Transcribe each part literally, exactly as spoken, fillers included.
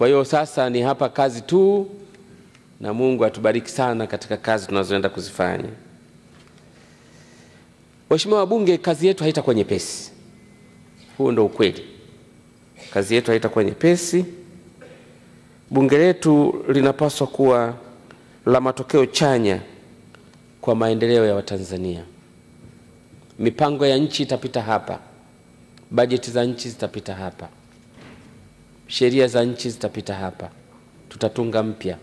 Kwa hiyo sasa ni hapa kazi tu, na Mungu atubariki sana katika kazi tunazoenda kuzifanya. Waheshimiwa wabunge, kazi yetu haitakuwa nyepesi. Huo ndio ukweli. Kazi yetu haitakuwa nyepesi. Bunge letu linapaswa kuwa la matokeo chanya kwa maendeleo ya Watanzania. Mipango ya nchi itapita hapa. Bajeti za nchi zitapita hapa. Sheria za nchi zitapita hapa. Tutatunga mpya,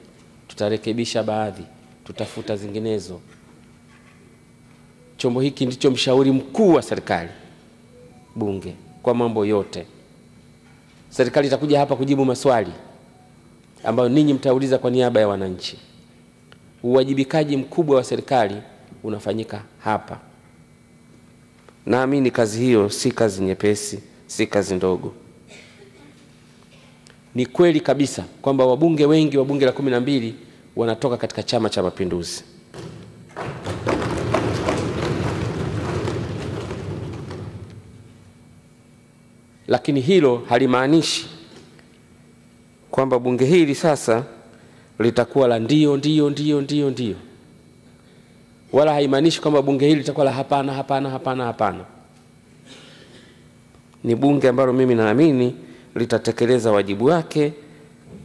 tutarekebisha baadhi, tutafuta zinginezo. Chombo hiki ndicho mshauri mkuu wa serikali, bunge, kwa mambo yote. Serikali itakuja hapa kujibu maswali ambayo ninyi mtauliza kwa niaba ya wananchi. Uwajibikaji mkubwa wa serikali unafanyika hapa. Naamini kazi hiyo si kazi nyepesi, si kazi ndogo. Ni kweli kabisa kwamba wabunge wengi wa bunge la kumi na mbili wanatoka katika Chama cha Mapinduzi. Lakini hilo halimaanishi kwamba bunge hili sasa litakuwa la ndio ndio ndio ndio ndio. Wala haimaanishi kwamba bunge hili litakuwa la hapana hapana hapana hapana. Ni bunge ambalo mimi naamini litatekeleza wajibu wake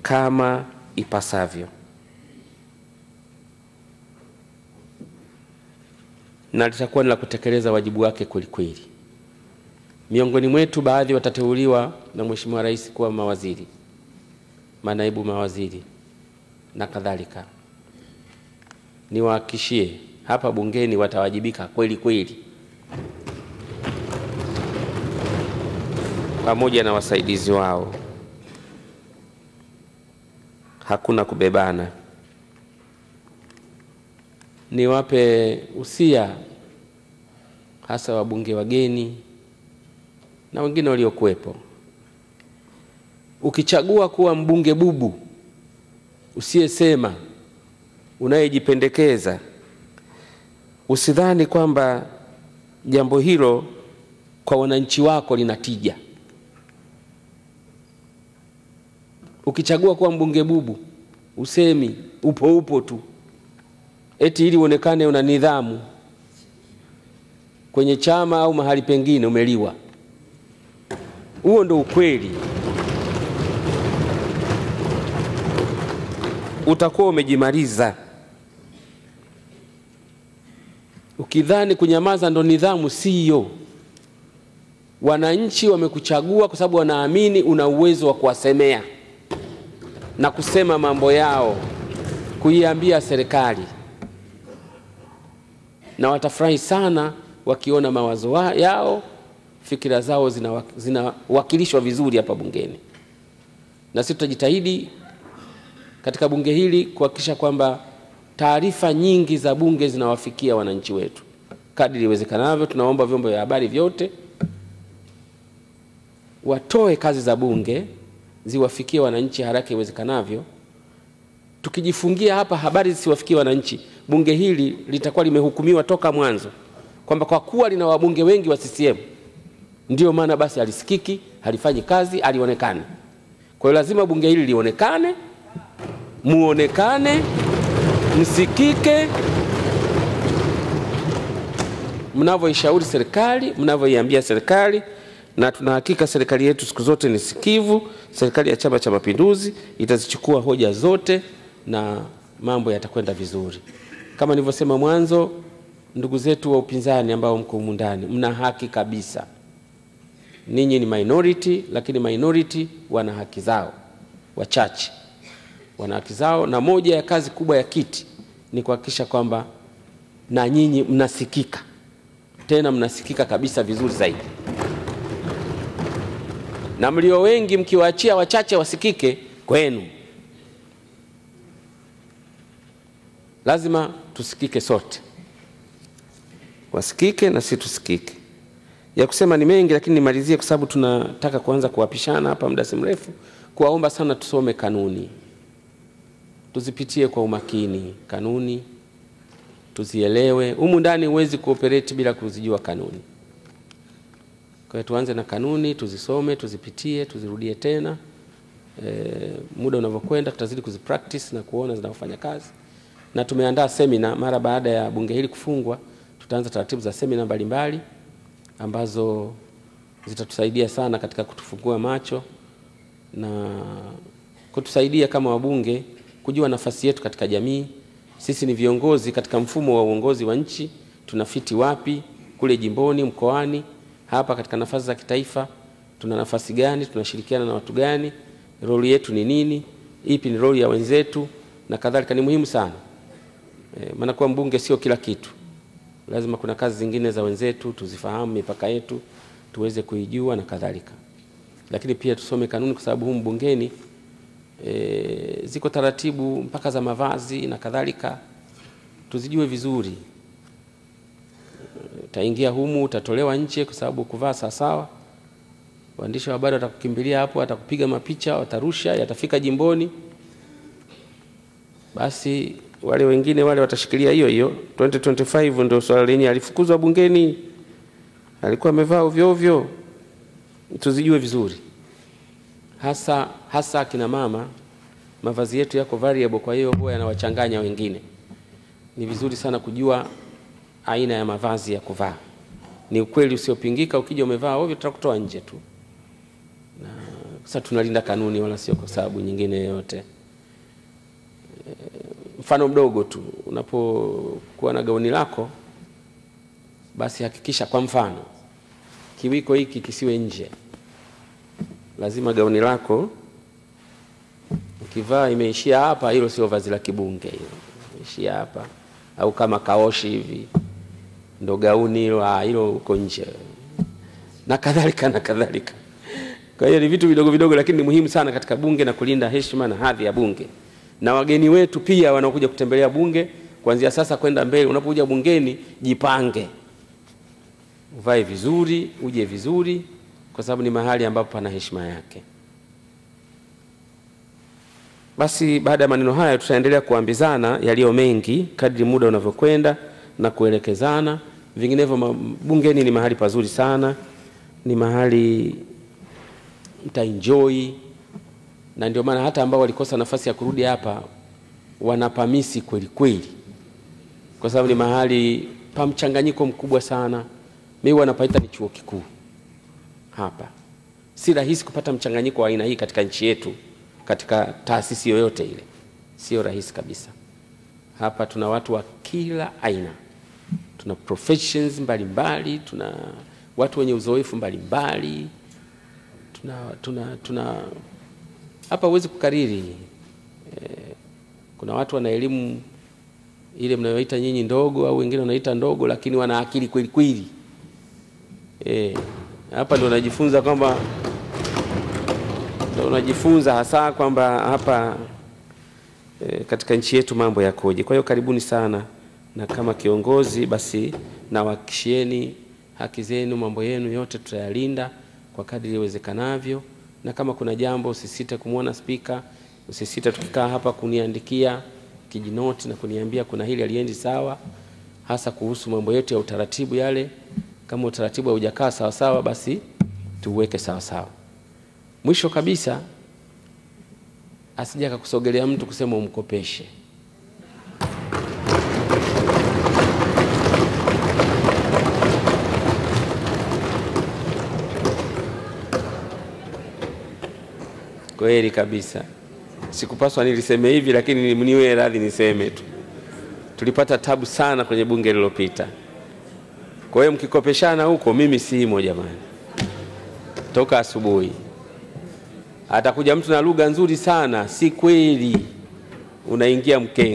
kama ipasavyo. Na litakuwa ni la kutekeleza wajibu wake kweli kweli. Miongoni mwetu baadhi watateuliwa na Mheshimiwa Rais kuwa mawaziri, manaibu mawaziri na kadhalika. Niwahakikishie hapa bungeni watawajibika kweli kweli, pamoja na wasaidizi wao. Hakuna kubebana. Niwape usia hasa wabunge wageni na wengine waliokuwepo. Ukichagua kuwa mbunge bubu, usiyesema, unayejipendekeza, usidhani kwamba jambo hilo kwa wananchi wako linatija. Ukichagua kuwa mbunge bubu, usemi upo upo tu, eti ili uonekane una nidhamu kwenye chama au mahali pengine umeliwa. Huo ndio ukweli. Utakuwa umejimaliza. Ukidhani kunyamaza ndo nidhamu, sio. Wananchi wamekuchagua kwa sababu wanaamini una uwezo wa kuwasemea na kusema mambo yao, kuiambia serikali. Na watafurahi sana wakiona mawazo wa, yao, fikira zao zinawakilishwa zina vizuri hapa bungeni. Na sisi tutajitahidi katika bunge hili kuhakikisha kwamba taarifa nyingi za bunge zinawafikia wananchi wetu kadri iwezekanavyo. Tunaomba vyombo vya habari vyote watoe kazi za bunge ziwafikie wananchi haraka iwezekanavyo. Tukijifungia hapa habari zisiwafikie wananchi, bunge hili litakuwa limehukumiwa toka mwanzo kwamba kwa kuwa lina wabunge wengi wa C C M ndio maana basi alisikiki, halifanyi kazi, alionekane. Kwa hiyo lazima bunge hili lionekane, muonekane, msikike. Mnavyoishauri serikali, mnavyoiambia serikali, na tunahakika serikali yetu siku zote ni sikivu. Serikali ya Chama cha Mapinduzi itazichukua hoja zote na mambo yatakwenda vizuri. Kama nilivyosema mwanzo, ndugu zetu wa upinzani ambao mko humu ndani, mna haki kabisa. Ninyi ni minority, lakini minority wana haki zao. Wachache wana haki zao, na moja ya kazi kubwa ya kiti ni kuhakikisha kwamba na nyinyi mnasikika. Tena mnasikika kabisa vizuri zaidi. Na mlio wengi mkiwaachia wachache wasikike kwenu. Lazima tusikike sote. Wasikike na sisi tusikike. Ya kusema ni mengi, lakini nimalizie kwa sababu tunataka kuanza kuwapishana hapa muda si mrefu. Kuwaomba sana tusome kanuni. Tuzipitie kwa umakini kanuni. Tuzielewe. Humu ndani huwezi kuoperate bila kuzijua kanuni. Kwa hiyo tuanze na kanuni, tuzisome, tuzipitie, tuzirudie tena. E, muda unavyokwenda tutazidi kuzipractice na kuona zinafanya kazi. Na tumeandaa seminar mara baada ya bunge hili kufungwa, tutaanza taratibu za seminar mbalimbali ambazo zitatusaidia sana katika kutufungua macho na kutusaidia kama wabunge kujua nafasi yetu katika jamii. Sisi ni viongozi katika mfumo wa uongozi wa nchi, tunafiti wapi kule jimboni, mkoani, hapa katika nafasi za kitaifa, tuna nafasi gani, tunashirikiana na watu gani, role yetu ni nini, ipi ni role ya wenzetu na kadhalika. Ni muhimu sana. E, maana kwa mbunge sio kila kitu. Lazima kuna kazi zingine za wenzetu tuzifahamu, mipaka yetu tuweze kuijua na kadhalika. Lakini pia tusome kanuni kwa sababu humu bungeni e, ziko taratibu mpaka za mavazi na kadhalika. Tuzijue vizuri. E, taingia humu, utatolewa nje kwa sababu kuvaa sawa sawa. Waandishi wa habari watakukimbilia hapo, watakupiga mapicha, watarusha, yatafika jimboni. Basi wale wengine wale watashikilia hiyo hiyo. elfu mbili na ishirini na tano ndio swala lenyewe, alifukuzwa bungeni, alikuwa amevaa ovyo ovyo. Tuzijue vizuri. Hasa hasa kina mama, mavazi yetu yako variable, kwa hiyo huwa yanawachanganya wengine. Ni vizuri sana kujua aina ya mavazi ya kuvaa. Ni ukweli usiopingika, ukija umevaa ovyo tutakutoa nje tu. Na sasa tunalinda kanuni wala sio kwa sababu nyingine yote. Mfano mdogo tu, unapokuwa na gauni lako basi hakikisha kwa mfano kiwiko hiki kisiwe nje. Lazima gauni lako ukivaa imeishia hapa, hilo sio vazi la kibunge, hilo imeishia hapa, au kama kaoshi hivi ndo gauni hilo, hilo uko nje na kadhalika na kadhalika. Kwa hiyo ni vitu vidogo vidogo lakini ni muhimu sana katika bunge na kulinda heshima na hadhi ya bunge. Na wageni wetu pia wanaokuja kutembelea bunge, kuanzia sasa kwenda mbele, unapokuja bungeni jipange. Uvae vizuri, uje vizuri, kwa sababu ni mahali ambapo pana heshima yake. Basi baada ya maneno haya tutaendelea kuambizana yaliyo mengi kadri muda unavyokwenda na kuelekezana. Vinginevyo bungeni ni mahali pazuri sana. Ni mahali mtaenjoy. Na ndio maana hata ambao walikosa nafasi ya kurudi hapa wanapamisi kweli kweli, kwa sababu ni mahali pa mchanganyiko mkubwa sana. Mimi wanapaita ni chuo kikuu hapa. Si rahisi kupata mchanganyiko wa aina hii katika nchi yetu, katika taasisi yoyote ile. Sio rahisi kabisa. Hapa tuna watu wa kila aina. Tuna professions mbalimbali, tuna watu wenye uzoefu mbalimbali. Tuna tuna tuna hapa huwezi kukariri. E, kuna watu wana elimu ile mnayoita nyinyi ndogo au wengine wanaita ndogo, lakini wana akili kweli kweli. E, hapa ndo unajifunza kwamba ndo unajifunza hasa kwamba hapa e, katika nchi yetu mambo yakoje. Kwa hiyo karibuni sana, na kama kiongozi basi nawahakikishieni haki zenu, mambo yenu yote tutayalinda kwa kadri iwezekanavyo. Na kama kuna jambo usisite kumuona Spika, usisite tukikaa hapa kuniandikia kijinoti na kuniambia kuna hili aliendi sawa, hasa kuhusu mambo yetu ya utaratibu yale. Kama utaratibu haujakaa sawa sawa basi tuweke sawa sawa. Mwisho kabisa, asije akakusogelea mtu kusema umkopeshe. Kweli kabisa. Sikupaswa niliseme hivi lakini niwe radhi niseme tu. Tulipata tabu sana kwenye bunge lililopita. Kwa hiyo mkikopeshana huko mimi simo jamani. Toka asubuhi. Atakuja mtu na lugha nzuri sana, si kweli. Unaingia mke